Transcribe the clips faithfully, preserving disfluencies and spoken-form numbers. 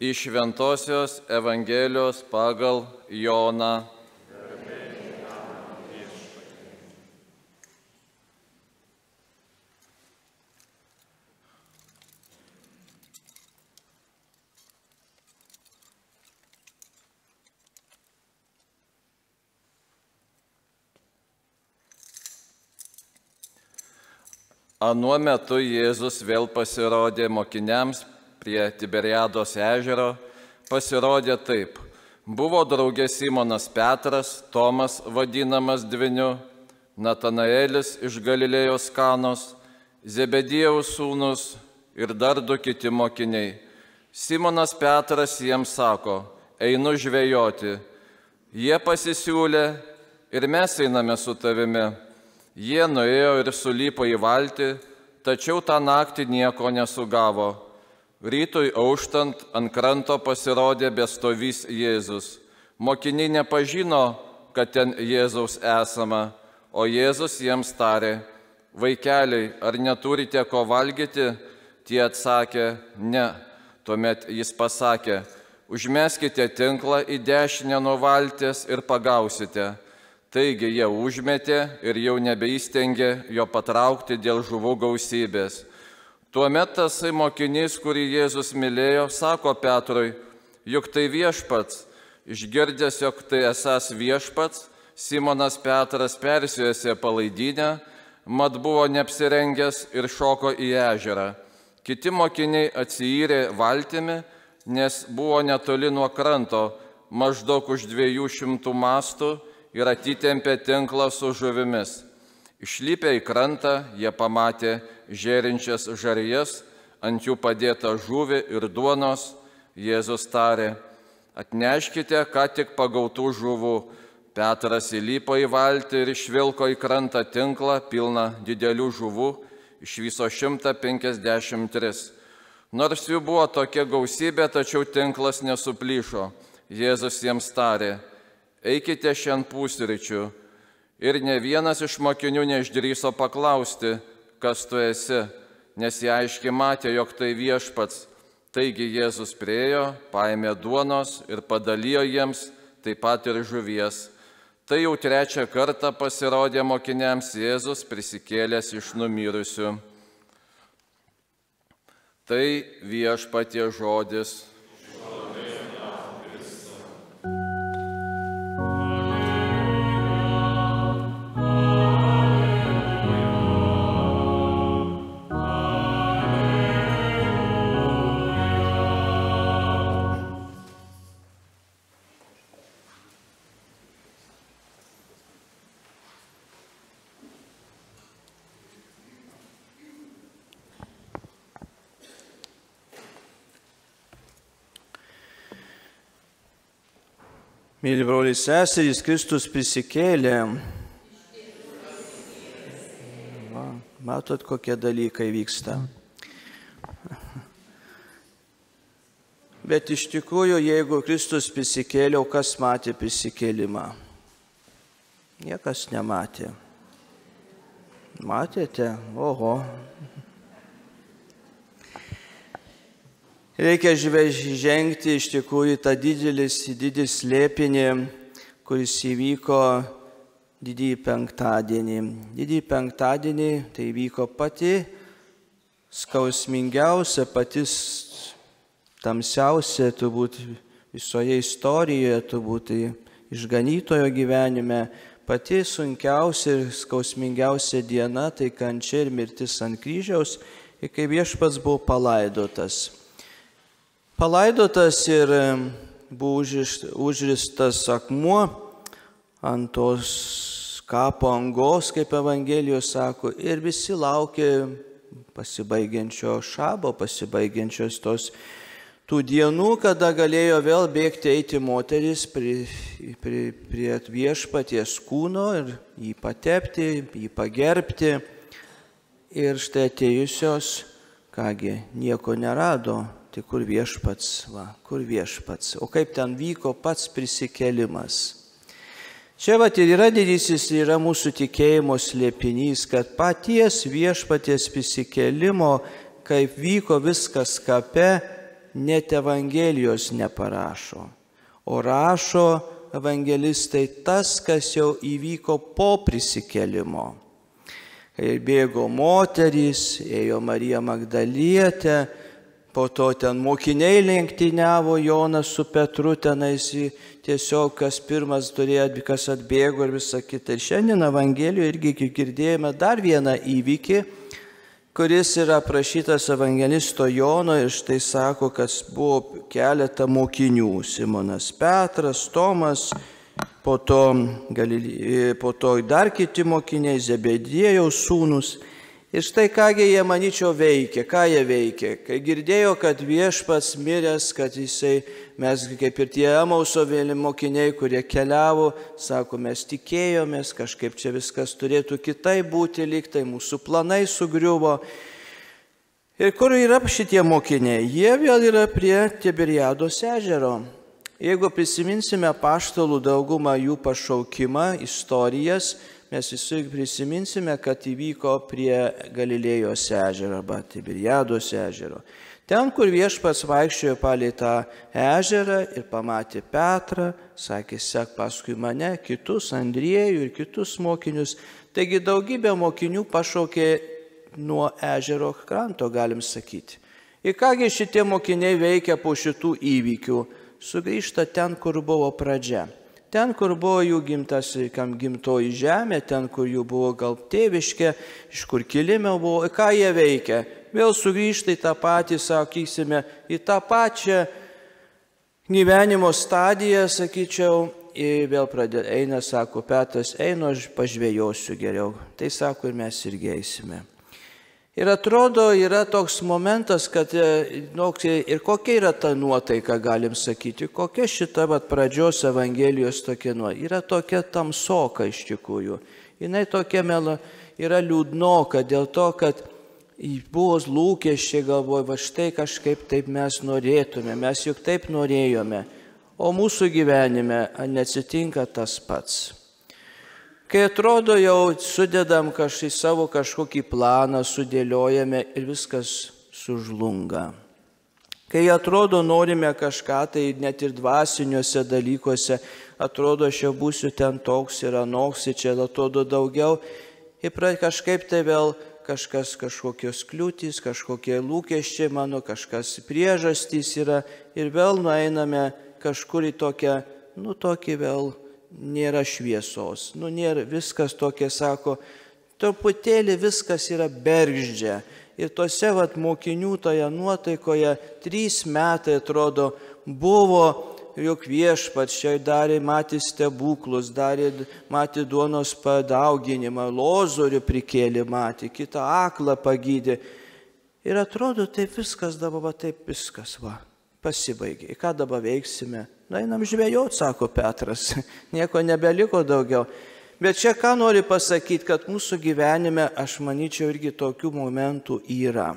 iš Šventosios Evangelijos pagal Joną. Anuo metu Jėzus vėl pasirodė mokiniams prie Tiberiados ežero, pasirodė taip. Buvo draugė Simonas Petras, Tomas vadinamas Dviniu, Natanaelis iš Galilėjos Kanos, Zebediejaus sūnus ir dar du kiti mokiniai. Simonas Petras jiems sako, einu žvejoti. Jie pasisiūlė ir mes einame su tavimi. Jie nuėjo ir sulipo į valtį, tačiau tą naktį nieko nesugavo. Rytui auštant ant kranto pasirodė bestovys Jėzus. Mokiniai nepažino, kad ten Jėzaus esama, o Jėzus jiems tarė, vaikeliai, ar neturite ko valgyti? Tie atsakė, ne. Tuomet jis pasakė, užmeskite tinklą į dešinę nuo valties ir pagausite. Taigi jie užmetė ir jau nebeįstengė jo patraukti dėl žuvų gausybės. Tuomet tasai mokinys, kurį Jėzus mylėjo, sako Petrui, juk tai viešpats. Išgirdęs, jog tai esąs viešpats, Simonas Petras persijuosė palaidinę, mat buvo neapsirengęs ir šoko į ežerą. Kiti mokiniai atsiyrė valtimi, nes buvo netoli nuo kranto, maždaug už dviejų šimtų mastų, ir atitempė tinklą su žuvimis. Išlipę į krantą, jie pamatė žėrinčias žarijas, ant jų padėta žuvį ir duonos. Jėzus tarė, atneškite ką tik pagautų žuvų. Petras įlipo į valtį ir išvilko į krantą tinklą pilną didelių žuvų, iš viso šimto penkiasdešimt tris. Nors jų buvo tokia gausybė, tačiau tinklas nesuplyšo. Jėzus jiems tarė, eikite šiandien pusryčių. Ir ne vienas iš mokinių neišdrįso paklausti, kas tu esi, nes jie aiškiai matė, jog tai viešpats. Taigi Jėzus priejo, paėmė duonos ir padalijo jiems taip pat ir žuvies. Tai jau trečią kartą pasirodė mokiniams Jėzus prisikėlęs iš numirusių. Tai viešpatie žodis. Mėly broliai ir seserys, Kristus prisikėlė. Va, matot, kokie dalykai vyksta. Bet iš tikrųjų, jeigu Kristus prisikėlė, kas matė prisikėlimą? Niekas nematė. Matėte? Oho. Reikia žengti iš tikrųjų tą didelis, didis slėpinį, kuris įvyko didįjį penktadienį. Didįjį penktadienį tai vyko pati skausmingiausia, pati tamsiausia, turbūt visoje istorijoje, turbūt išganytojo gyvenime, pati sunkiausia ir skausmingiausia diena, tai kančia ir mirtis ant kryžiaus, ir kai viešpats buvo palaidotas. Palaidotas ir buvo užristas akmuo ant tos kapo angos, kaip Evangelijos sako, ir visi laukė pasibaigiančio šabo, pasibaigiančios tos tų dienų, kada galėjo vėl bėgti eiti moteris prie, prie, prie viešpaties kūno ir jį patepti, jį pagerbti. Ir štai atėjusios, kągi, nieko nerado. Tai kur viešpats, va, kur viešpats. O kaip ten vyko pats prisikėlimas. Čia va, ir yra didysis, yra mūsų tikėjimo slėpinys, kad paties viešpaties prisikėlimo, kaip vyko viskas kape, net Evangelijos neparašo, o rašo evangelistai tas, kas jau įvyko po prisikelimo. Kai bėgo moterys, ėjo Marija Magdalietė, po to ten mokiniai lenktyniavo, Jonas su Petru tenais, tiesiog kas pirmas turėjo, kas atbėgo ir visa kita. Ir šiandien Evangelijoje irgi girdėjome dar vieną įvykį, kuris yra aprašytas evangelisto Jono ir štai sako, kas buvo keletą mokinių. Simonas Petras, Tomas, po to, po to dar kiti mokiniai, Zebediejaus sūnus. Ir štai kągi jie, manyčiau, veikė, ką jie veikė. Kai girdėjo, kad viešpats miręs, kad jisai, mes kaip ir tie Emauso mokiniai, kurie keliavo, sako, mes tikėjomės, kažkaip čia viskas turėtų kitai būti, lyg tai mūsų planai sugriuvo. Ir kur yra šitie mokiniai? Jie vėl yra prie Tiberiados ežero. Jeigu prisiminsime apaštalų daugumą, jų pašaukimą, istorijas, mes visi prisiminsime, kad įvyko prie Galilėjos ežero arba Tiberiados ežero. Ten, kur viešpats vaikščiojo palei tą ežerą ir pamatė Petrą, sakė, sek paskui mane, kitus, Andriejų ir kitus mokinius. Taigi daugybė mokinių pašaukė nuo ežero kranto, galim sakyti. Ir kągi šitie mokiniai veikia po šitų įvykių? Sugrįžta ten, kur buvo pradžia. Ten, kur buvo jų gimtas, kam gimtoji žemė, ten, kur jų buvo gal tėviškė, iš kur kilime buvo, ką jie veikia. Vėl sugrįžta į tą patį, sakysime, į tą pačią gyvenimo stadiją, sakyčiau, ir vėl pradė, eina, sako Petras, einu, aš pažvejosiu geriau. Tai sako, ir mes irgi eisime. Ir atrodo, yra toks momentas, kad ir kokia yra ta nuotaika, galim sakyti, kokia šita vat, pradžios Evangelijos tokia nuotaika. Yra tokia tamsoka iš tikrųjų. Jinai tokia mela, yra liūdnoka dėl to, kad buvo lūkesčiai galvoje, va štai kažkaip taip mes norėtume, mes juk taip norėjome, o mūsų gyvenime neatsitinka tas pats. Kai atrodo jau sudedam kažkaip savo kažkokį planą, sudėliojame ir viskas sužlunga. Kai atrodo norime kažką, tai net ir dvasiniuose dalykuose, atrodo aš jau būsiu ten toks ir anoks, ir čia atrodo daugiau. Ir kažkaip tai vėl kažkas kažkokios kliūtys, kažkokie lūkesčiai mano, kažkas priežastys yra ir vėl nueiname kažkur į tokią, nu tokį vėl. Nėra šviesos, nu nėra, viskas tokie sako, truputėlį viskas yra bergždžia. Ir tose vat, mokinių toje nuotaikoje trys metai atrodo buvo, juk viešpats čia darė, matė stebuklus, darė, matė duonos padauginimą, Lozorių prikėlė, matė, kitą aklą pagydė. Ir atrodo, taip viskas dabar, va, taip viskas va, pasibaigė. Ką dabar veiksime? Na, einam žvejot, sako Petras, nieko nebeliko daugiau. Bet čia ką nori pasakyti, kad mūsų gyvenime, aš manyčiau, irgi tokių momentų yra.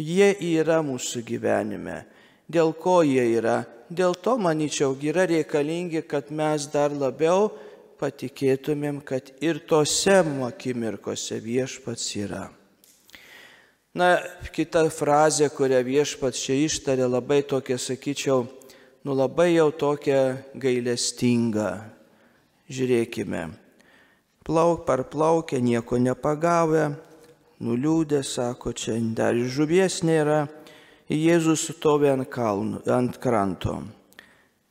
Jie yra mūsų gyvenime. Dėl ko jie yra? Dėl to, manyčiau, yra reikalingi, kad mes dar labiau patikėtumėm, kad ir tose akimirkose viešpats yra. Na, kita frazė, kurią viešpats čia ištarė, labai tokia, sakyčiau, nu labai jau tokia gailestinga. Žiūrėkime, plauk parplaukė, nieko nepagavę, nuliūdė, sako, čia dar žuvies nėra, Jėzus stovi ant, kalnų, ant kranto.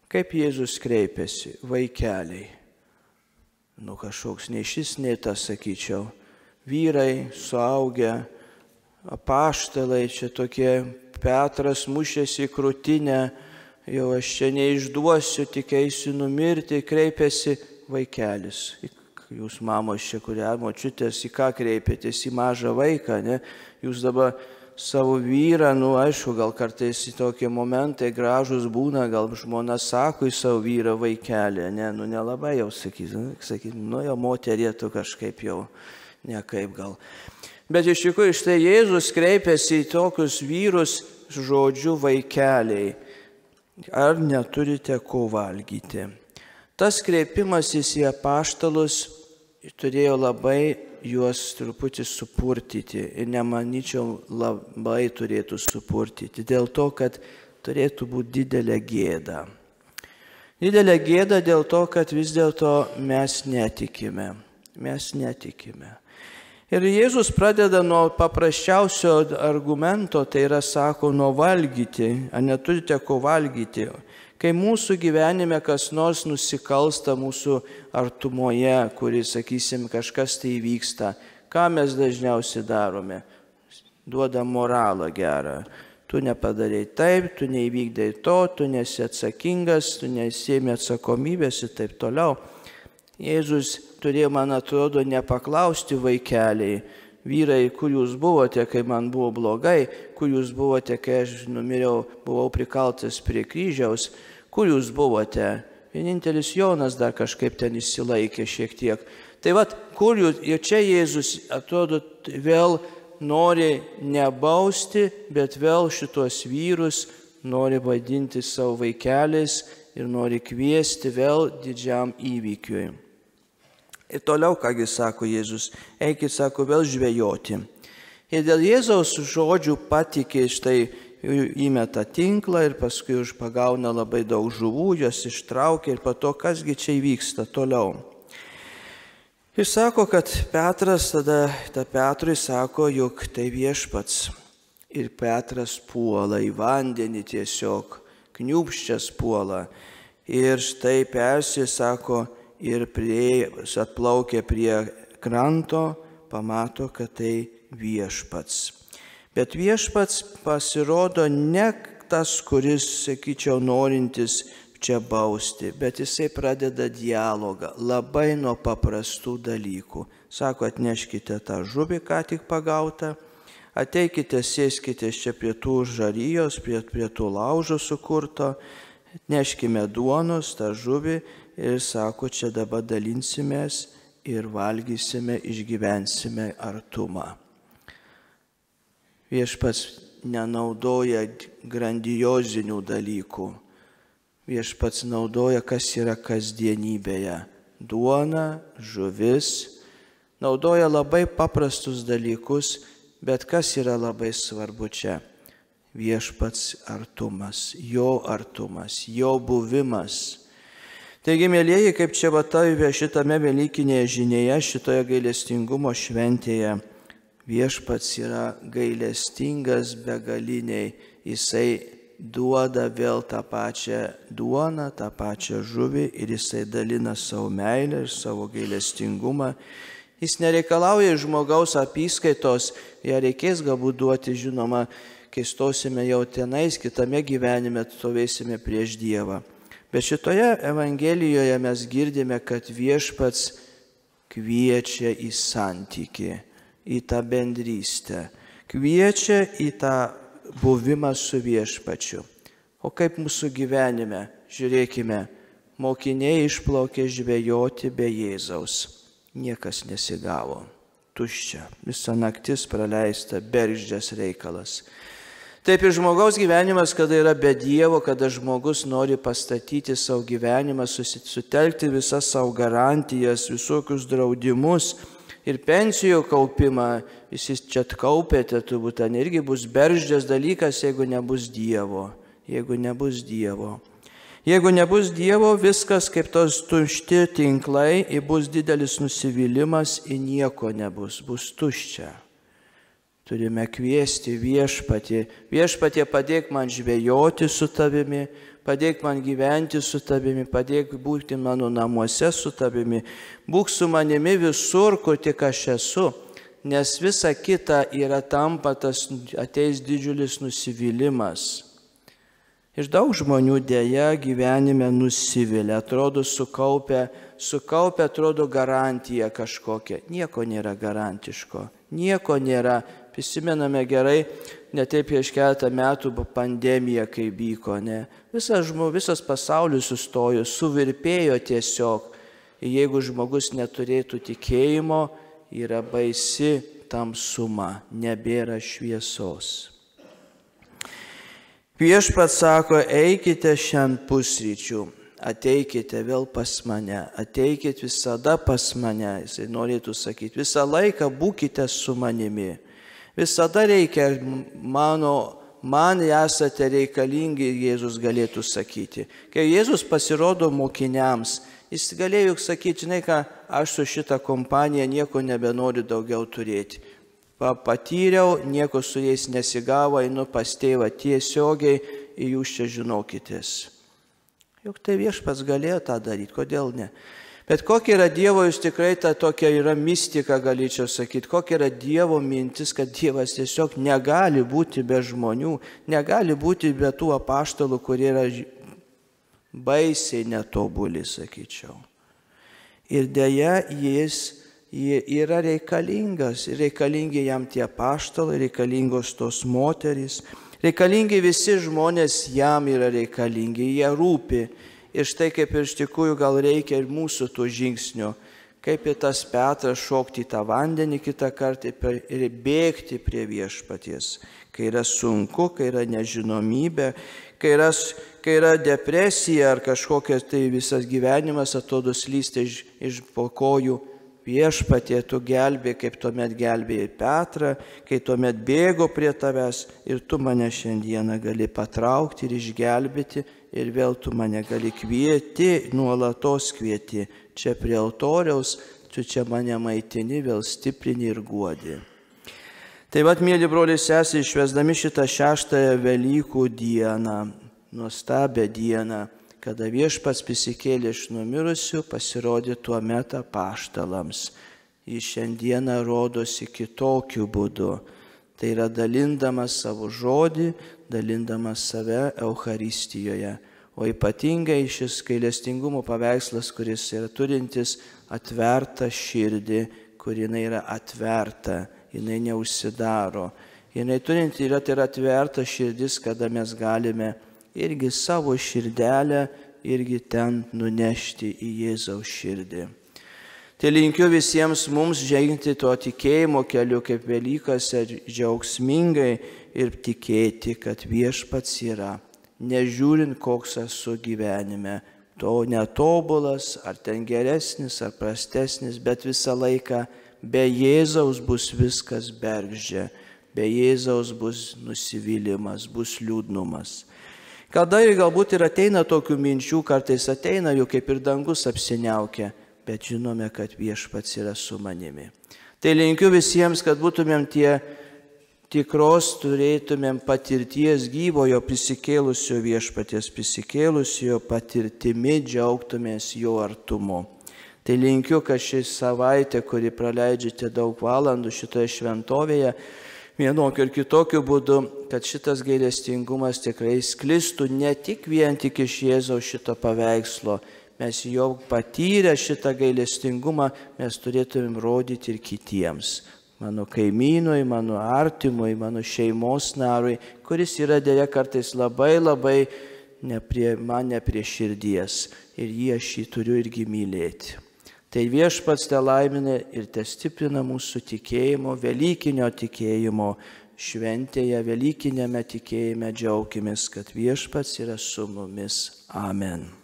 Kaip Jėzus kreipėsi? Vaikeliai. Nu kažkoks nei šis, nei tas, sakyčiau, vyrai, suaugę, apaštalai, čia tokie, Petras mušėsi į krūtinę, jau aš čia neišduosiu, tik eisiu numirti, kreipėsi vaikelis. Jūs mamos čia, kurie močiutės, į ką kreipėtės, į mažą vaiką, ne? Jūs dabar savo vyrą, nu aišku, gal kartais į tokie momentai gražus būna, gal žmona sako į savo vyrą vaikelį, ne? Nu nelabai jau sakys, sakys nu jau moterėtų kažkaip jau, nekaip gal. Bet iš tikrųjų, štai Jėzus kreipėsi į tokius vyrus žodžiu vaikeliai. Ar neturite ko valgyti? Tas kreipimasis į apaštalus turėjo labai juos truputį supurtyti ir nemanyčiau labai turėtų supurtyti, dėl to, kad turėtų būti didelė gėda. Didelė gėda dėl to, kad vis dėlto mes netikime. Mes netikime. Ir Jėzus pradeda nuo paprasčiausio argumento, tai yra, sako, nuo valgyti, ar neturite ko valgyti. Kai mūsų gyvenime kas nors nusikalsta mūsų artumoje, kuris, sakysim, kažkas tai vyksta, ką mes dažniausiai darome? Duoda moralą gerą. Tu nepadarei taip, tu neįvykdai to, tu nesi atsakingas, tu nesiemi atsakomybės ir taip toliau. Jėzus turėjo, man atrodo, nepaklausti vaikeliai, vyrai, kur jūs buvote, kai man buvo blogai, kur jūs buvote, kai aš numiriau, buvau prikaltas prie kryžiaus, kur jūs buvote. Vienintelis Jonas dar kažkaip ten išsilaikė šiek tiek. Tai vat, kur jūs, ir čia Jėzus, atrodo, vėl nori nebausti, bet vėl šituos vyrus nori vadinti savo vaikeliais ir nori kviesti vėl didžiam įvykiui. Ir toliau, kągi sako Jėzus, eikit, sako, vėl žvejoti. Ir dėl Jėzaus žodžių patikė, štai įmeta tinklą ir paskui užpagauna labai daug žuvų, jos ištraukia ir po to, kasgi čia įvyksta toliau. Ir sako, kad Petras tada, ta Petrui sako, jog tai Viešpats. Ir Petras puola į vandenį tiesiog, kniūpščias puola. Ir štai Persė sako, ir prie, atplaukė prie kranto, pamato, kad tai Viešpats. Bet Viešpats pasirodo ne tas, kuris, sakyčiau, norintis čia bausti, bet jisai pradeda dialogą labai nuo paprastų dalykų. Sako, atneškite tą žuvį, ką tik pagautą, ateikite, sėskite čia prie tų žarijos, prie, prie tų laužo sukurto, atneškime duonos, tą žuvį, ir sako, čia dabar dalinsimės ir valgysime, išgyvensime artumą. Viešpats nenaudoja grandiozinių dalykų. Viešpats naudoja, kas yra kasdienybėje. Duona, žuvis. Naudoja labai paprastus dalykus, bet kas yra labai svarbu čia? Viešpats artumas, jo artumas, jo buvimas. Taigi, mėlyjeji, kaip čia vatavė šitame velykinėje žinėje, šitoje gailestingumo šventėje, Viešpats yra gailestingas begaliniai. Jisai duoda vėl tą pačią duoną, tą pačią žuvį ir jisai dalina savo meilę ir savo gailestingumą. Jis nereikalauja žmogaus apyskaitos, ją reikės galbūt duoti, žinoma, kai stosime jau tenais, kitame gyvenime stovėsime prieš Dievą. Bet šitoje Evangelijoje mes girdime, kad Viešpats kviečia į santykį, į tą bendrystę, kviečia į tą buvimą su Viešpačiu. O kaip mūsų gyvenime, žiūrėkime, mokiniai išplaukė žvejoti be Jėzaus. Niekas nesigavo. Tuščia, visa naktis praleista, bergždžias reikalas. Taip ir žmogaus gyvenimas, kada yra be Dievo, kada žmogus nori pastatyti savo gyvenimą, susitelkti visas savo garantijas, visokius draudimus ir pensijų kaupimą. Visi čia kaupėte, turbūt ten irgi bus bergždžias dalykas, jeigu nebus Dievo. Jeigu nebus Dievo. Jeigu nebus Dievo, viskas kaip tos tušti tinklai, ir bus didelis nusivylimas, ir nieko nebus, bus tuščia. Turime kviesti Viešpatį. Viešpatie, padėk man žvejoti su tavimi, padėk man gyventi su tavimi, padėk būti mano namuose su tavimi, būk su manimi visur, kur tik aš esu, nes visa kita yra tampa, tas ateis didžiulis nusivylimas. Ir daug žmonių dėja gyvenime nusivilia, atrodo sukaupia, sukaupia, atrodo garantiją kažkokią. Nieko nėra garantiško, nieko nėra. Prisimename gerai, ne taip prieš keletą metų pandemija, kai vyko, ne. Visas, žmogus, visas pasaulis sustojo, suvirpėjo tiesiog. Ir jeigu žmogus neturėtų tikėjimo, yra baisi tamsuma, nebėra šviesos. Viešpats sako, eikite šiandien pusryčių. ateikite vėl pas mane, ateikit visada pas mane, jisai norėtų sakyti, visą laiką būkite su manimi. Visada reikia, mano, man esate reikalingi, Jėzus galėtų sakyti. Kai Jėzus pasirodo mokiniams, jis galėjo sakyti, žinai ką, aš su šita kompanija nieko nebenoriu daugiau turėti. Patyriau, nieko su jais nesigavo, einu pas tėvą tiesiogiai ir jūs čia žinokitės. Juk tai viešpats galėjo tą daryti, kodėl ne? Bet kokia yra Dievo, jūs tikrai ta tokia yra mistika, galėčiau sakyti, kokia yra Dievo mintis, kad Dievas tiesiog negali būti be žmonių, negali būti be tų apaštalų, kurie yra baisiai netobuli, sakyčiau. Ir dėja, jis yra reikalingas, reikalingi jam tie apaštalai, reikalingos tos moterys, reikalingi visi žmonės jam yra reikalingi, jie rūpi. Ir štai kaip ir iš tikrųjų gal reikia ir mūsų tų žingsnių, kaip ir tas Petras šokti į tą vandenį kitą kartą ir bėgti prie viešpaties, kai yra sunku, kai yra nežinomybė, kai yra, kai yra depresija ar kažkokias tai visas gyvenimas atrodo slysti iš, iš po kojų. Viešpatie, tu gelbė, kaip tuomet gelbėjai Petrą, kai tuomet bėgo prie tavęs ir tu mane šiandieną gali patraukti ir išgelbėti ir vėl tu mane gali kvieti, nuolatos kvieti. Čia prie altoriaus, tu čia mane maitini, vėl stiprini ir guodi. Taip pat, mėly broliai ir sesės, švęsdami šitą šeštąją Velykų dieną, nuostabią dieną, kada viešpats prisikėlė iš numirusių, pasirodė tuo metu apaštalams. Jis šiandieną rodosi kitokiu būdu. Tai yra dalindamas savo žodį, dalindamas save Eucharistijoje. O ypatingai šis gailestingumo paveikslas, kuris yra turintis atvertą širdį, kuri jinai yra atverta, jinai neužsidaro. Jinai turinti yra, tai yra atverta širdis, kada mes galime irgi savo širdelę, irgi ten nunešti į Jėzaus širdį. Tai linkiu visiems mums žengti tuo tikėjimo keliu kaip Velykose džiaugsmingai ir tikėti, kad viešpats yra, nežiūrint, koks esu gyvenime, to netobulas, ar ten geresnis, ar prastesnis, bet visą laiką be Jėzaus bus viskas bergždžia, be Jėzaus bus nusivylimas, bus liūdnumas. Kada ir galbūt ir ateina tokių minčių, kartais ateina, jau kaip ir dangus apsiniaukia, bet žinome, kad viešpats yra su manimi. Tai linkiu visiems, kad būtumėm tie tikros, turėtumėm patirties gyvojo prisikėlusio viešpaties, prisikėlusio patirtimi, džiaugtumės jo artumu. Tai linkiu, kad šį savaitę, kurį praleidžiate daug valandų šitoje šventovėje, vienokiu ir kitokiu būdu, kad šitas gailestingumas tikrai sklistų ne tik vien tik iš Jėzaus šito paveikslo. Mes jau patyrę šitą gailestingumą, mes turėtumėm rodyti ir kitiems. Mano kaimynui, mano artimui, mano šeimos narui, kuris yra dėja kartais labai labai neprie, man neprie širdies. Ir jį aš jį turiu irgi mylėti. Tai viešpats te laimina ir te stiprina mūsų tikėjimo, velykinio tikėjimo šventėje, velykinėme tikėjime džiaukimės, kad viešpats yra su mumis. Amen.